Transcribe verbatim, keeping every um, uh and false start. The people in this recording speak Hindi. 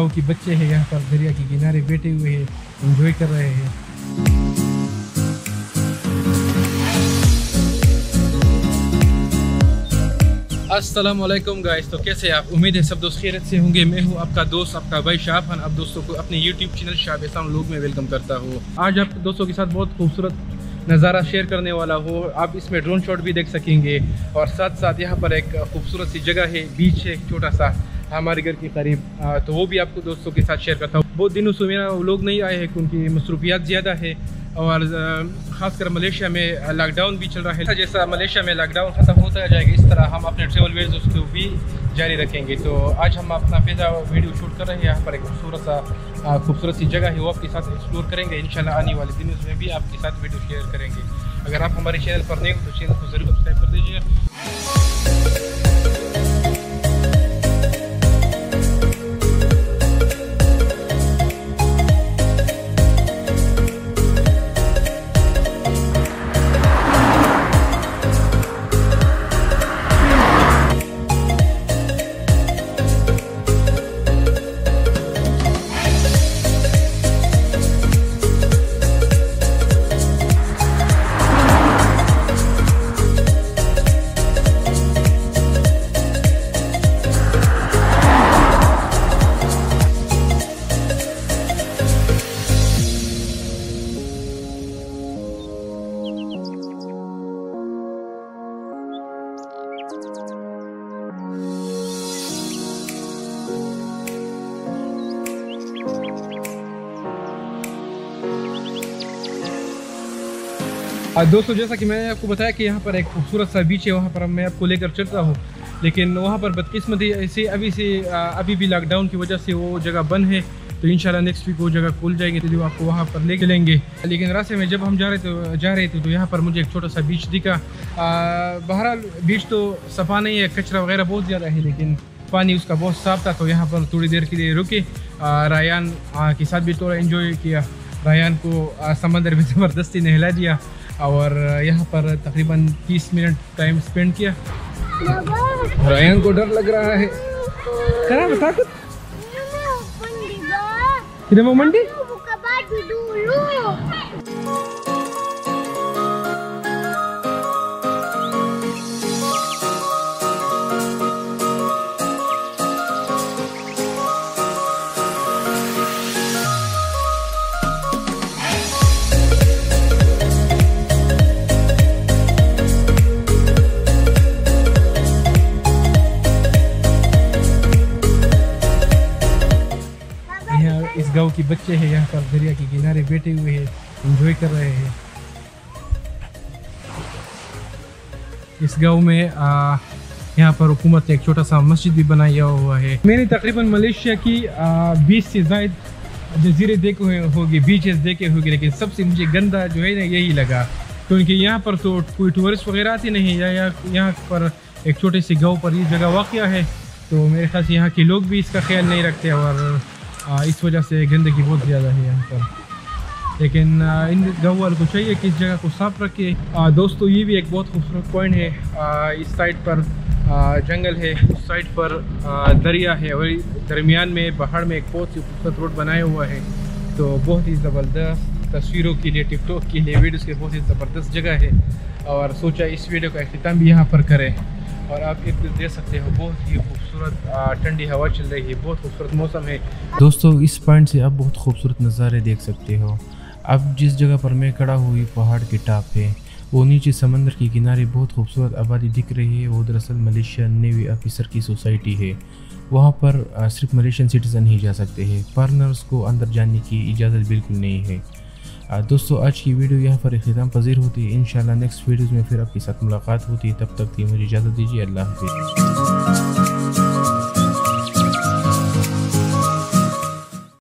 गांव के बच्चे हैं यहाँ पर दरिया के किनारे बैठे हुए हैं, एंजॉय कर रहे हैं। अस्सलाम वालेकुम गाइस, तो कैसे आप? उम्मीद है सब दोस्त खैरियत से होंगे। मैं हूँ आपका दोस्त, आपका भाई शाहब खान। आप दोस्तों को अपने यूट्यूब चैनल शाहब इहसान लोग में वेलकम करता हूँ। आज आप दोस्तों के साथ बहुत खूबसूरत नज़ारा शेयर करने वाला हो। आप इसमें ड्रोन शॉट भी देख सकेंगे और साथ साथ यहाँ पर एक खूबसूरत सी जगह है, बीच है एक छोटा सा हमारे घर के करीब, तो वो भी आपको दोस्तों के साथ शेयर करता हूँ। बहुत दिनों से मेरा लोग नहीं आए हैं, उनकी मसरूफियात ज़्यादा है और ख़ासकर मलेशिया में लॉकडाउन भी चल रहा है। जैसा मलेशिया में लॉकडाउन ख़त्म होता जाएगा इस तरह हम अपने ट्रेवल वीडियोस उसको भी जारी रखेंगे। तो आज हम अपना पहला वीडियो शूट कर रहे हैं यहाँ पर एक खूबसूरत सा खूबसूरत सी जगह है, वो आपके साथ एक्सप्लोर करेंगे। इंशाल्लाह आने वाले दिनों में भी आपके साथ वीडियो शेयर करेंगे। अगर आप हमारे चैनल पर नए हो तो चैनल को ज़रूर सब्सक्राइब कर दीजिए। दोस्तों जैसा कि मैंने आपको बताया कि यहाँ पर एक खूबसूरत सा बीच है, वहाँ पर मैं आपको लेकर चलता हूँ, लेकिन वहाँ पर बदकिस्मती ऐसे अभी से अभी भी लॉकडाउन की वजह से वो जगह बंद है। तो इंशाल्लाह नेक्स्ट वीक वो जगह खुल जाएगी, तो आपको वहाँ पर ले चलेंगे। लेकिन रास्ते में जब हम जा रहे थे जा रहे थे तो यहाँ पर मुझे एक छोटा सा बीच दिखा। बहरहाल बीच तो सफ़ा नहीं है, कचरा वगैरह बहुत ज़्यादा है, लेकिन पानी उसका बहुत साफ था। तो यहाँ पर थोड़ी देर के लिए रुके, रायान के साथ भी थोड़ा इन्जॉय किया। रायान को समंदर में ज़बरदस्ती नहला दिया और यहाँ पर तकरीबन तीस मिनट टाइम स्पेंड किया। रायान को डर लग रहा है। क्या बता कुछ? मैं मंडी गांव के बच्चे हैं यहाँ पर दरिया के किनारे बैठे हुए हैं, एंजॉय कर रहे हैं। इस गांव में आ, यहाँ पर हुकूमत ने एक छोटा सा मस्जिद भी बनाया हुआ है। मैंने तकरीबन मलेशिया की बीस से ज़ायद जजीरे देखे हुए होंगे, बीचेस देखे होंगे, लेकिन सबसे मुझे गंदा जो है ना यही लगा, क्योंकि यहाँ पर तो कोई टूरिस्ट वगैरह आते नहीं। या यहाँ पर एक छोटे से गाँव पर ये जगह वाक़या है, तो मेरे ख्याल से यहाँ के लोग भी इसका ख्याल नहीं रखते और आ, इस वजह से गंदगी बहुत ज़्यादा है यहाँ पर। लेकिन आ, इन गाँव वालों को चाहिए कि इस जगह को साफ रखे। दोस्तों ये भी एक बहुत खूबसूरत पॉइंट है। आ, इस साइड पर आ, जंगल है, उस साइड पर आ, दरिया है और दरमियान में पहाड़ में एक बहुत ही खूबसूरत रोड बनाया हुआ है। तो बहुत ही ज़बरदस्त तस्वीरों के लिए, टिकटॉक के लिए, वीडियोज़ के बहुत ही ज़बरदस्त जगह है और सोचा इस वीडियो का अख्ताम भी यहाँ पर करें। और आप एक देख सकते हो बहुत ही खूबसूरत ठंडी हवा चल रही है, बहुत खूबसूरत मौसम है। दोस्तों इस पॉइंट से आप बहुत खूबसूरत नज़ारे देख सकते हो। अब जिस जगह पर मैं खड़ा हुई पहाड़ के टॉप पे, वो नीचे समंदर के किनारे बहुत खूबसूरत आबादी दिख रही है। वो दरअसल मलेशिया नेवी ऑफिसर की सोसाइटी है। वहाँ पर सिर्फ मलेशियन सिटीज़न ही जा सकते हैं, फॉरनर्स को अंदर जाने की इजाज़त बिल्कुल नहीं है। दोस्तों आज की वीडियो यहाँ पर इख्तिताम पजीर होती है। इंशाल्लाह नेक्स्ट वीडियोज़ में फिर आपके साथ मुलाकात होती है। तब तक की मुझे इजाज़त दीजिए। अल्लाह हाफ़िज़।